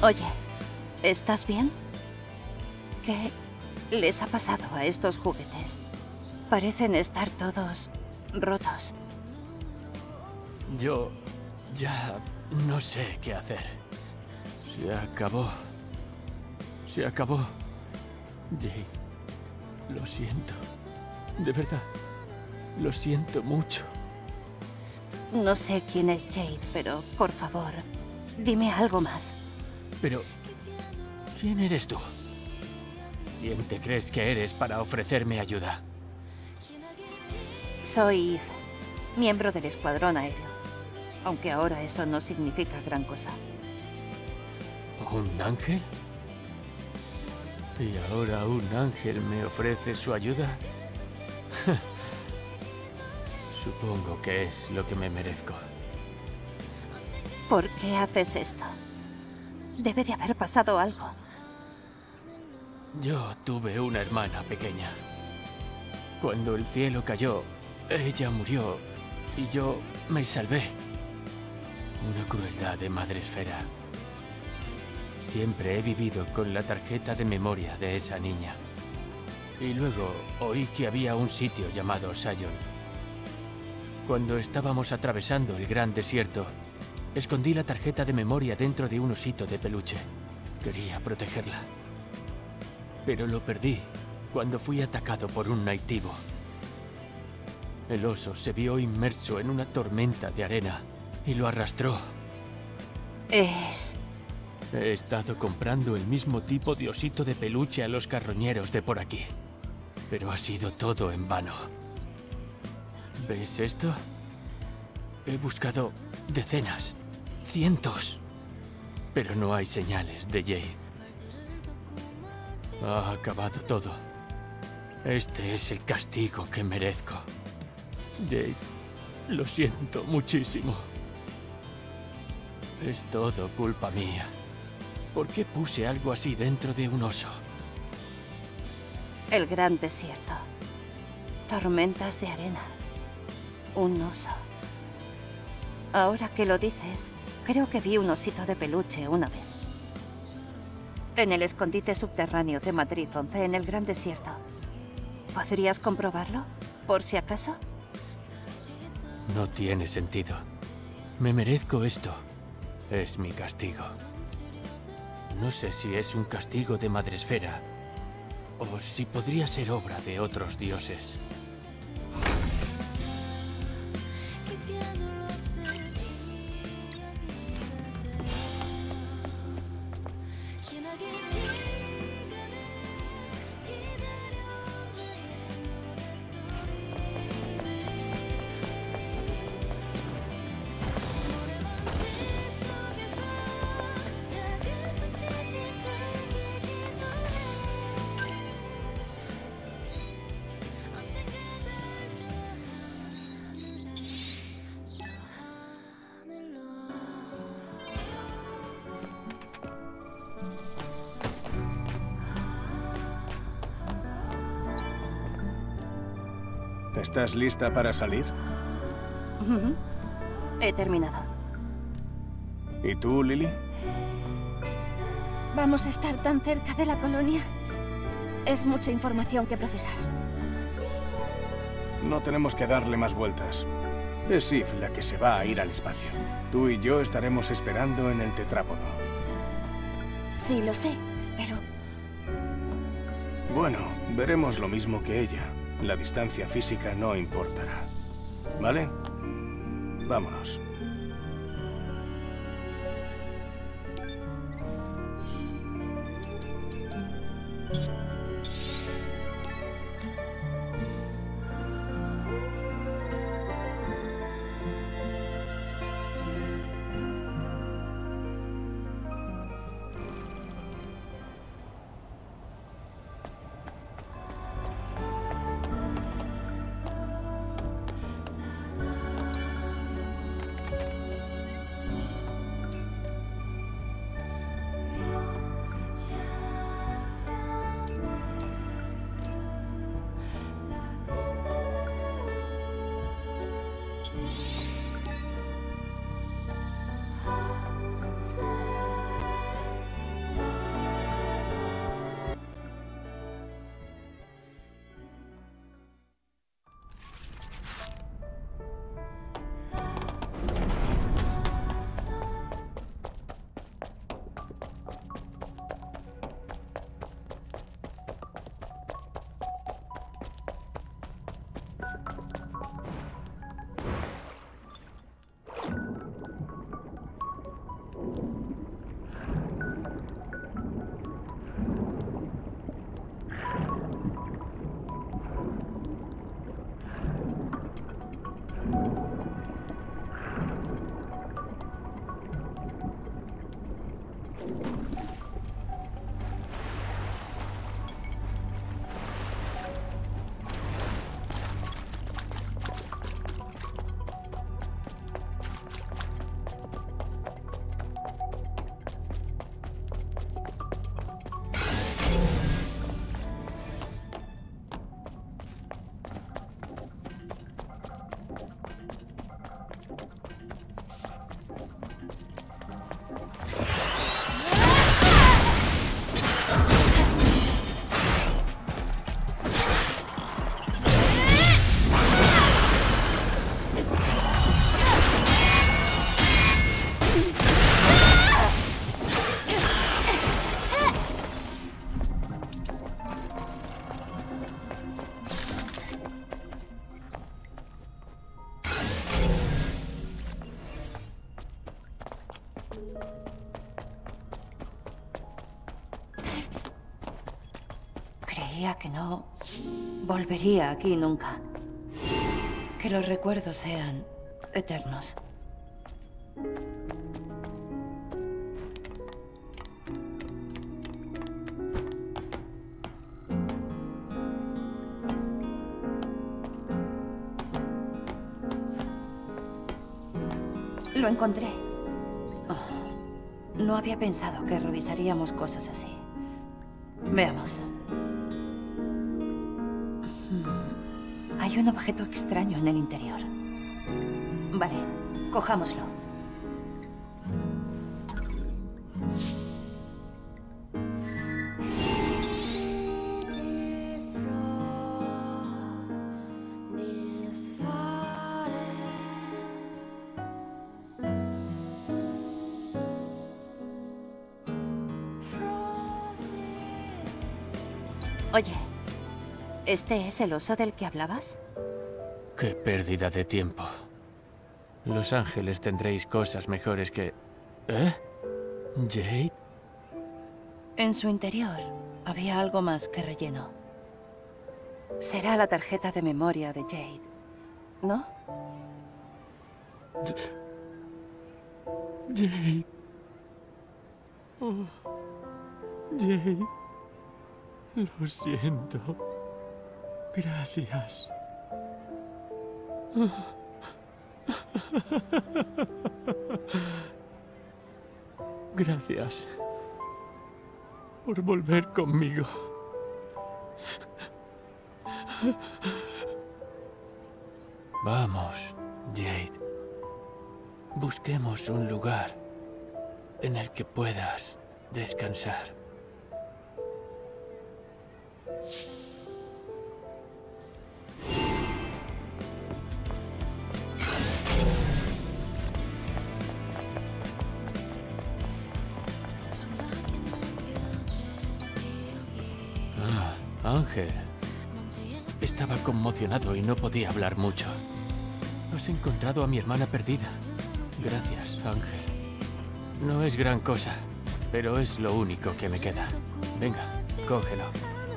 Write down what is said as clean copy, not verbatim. Oye, ¿estás bien? ¿Qué les ha pasado a estos juguetes? Parecen estar todos rotos. Yo ya no sé qué hacer. Se acabó. Se acabó. Jay, lo siento. De verdad, lo siento mucho. No sé quién es Jade, pero por favor, dime algo más. Pero, ¿quién eres tú? ¿Quién te crees que eres para ofrecerme ayuda? Soy Eve, miembro del Escuadrón Aéreo. Aunque ahora eso no significa gran cosa. ¿Un ángel? ¿Y ahora un ángel me ofrece su ayuda? Supongo que es lo que me merezco. ¿Por qué haces esto? Debe de haber pasado algo. Yo tuve una hermana pequeña. Cuando el cielo cayó, ella murió y yo me salvé. Una crueldad de Madresfera. Siempre he vivido con la tarjeta de memoria de esa niña. Y luego oí que había un sitio llamado Xion. Cuando estábamos atravesando el gran desierto, escondí la tarjeta de memoria dentro de un osito de peluche. Quería protegerla. Pero lo perdí cuando fui atacado por un naitivo. El oso se vio inmerso en una tormenta de arena y lo arrastró. He estado comprando el mismo tipo de osito de peluche a los carroñeros de por aquí. Pero ha sido todo en vano. ¿Ves esto? He buscado decenas, cientos, pero no hay señales de Jade. Ha acabado todo. Este es el castigo que merezco. Jade, lo siento muchísimo. Es todo culpa mía. ¿Por qué puse algo así dentro de un oso? El gran desierto. Tormentas de arena. Un oso. Ahora que lo dices, creo que vi un osito de peluche una vez. En el escondite subterráneo de Madrid 11, en el gran desierto. ¿Podrías comprobarlo, por si acaso? No tiene sentido. Me merezco esto. Es mi castigo. No sé si es un castigo de Madresfera o si podría ser obra de otros dioses. ¿Estás lista para salir? He terminado. ¿Y tú, Lily? Vamos a estar tan cerca de la colonia. Es mucha información que procesar. No tenemos que darle más vueltas. Es Eve la que se va a ir al espacio. Tú y yo estaremos esperando en el tetrápodo. Sí, lo sé, pero... Bueno, veremos lo mismo que ella. La distancia física no importará. ¿Vale? Vámonos. que no volvería aquí nunca. Que los recuerdos sean eternos. Lo encontré. Oh, no había pensado que revisaríamos cosas así. Veamos. Hay un objeto extraño en el interior. Vale, cojámoslo. Oye, ¿este es el oso del que hablabas? Qué pérdida de tiempo. Los ángeles tendréis cosas mejores que... ¿Eh? ¿Jade? En su interior había algo más que relleno. Será la tarjeta de memoria de Jade, ¿no? Jade... Oh, Jade... Lo siento. Gracias. Gracias por volver conmigo. Vamos, Jade. Busquemos un lugar en el que puedas descansar. Ah, Ángel. Estaba conmocionado y no podía hablar mucho. Has encontrado a mi hermana perdida. Gracias, Ángel. No es gran cosa, pero es lo único que me queda. Venga, cógelo.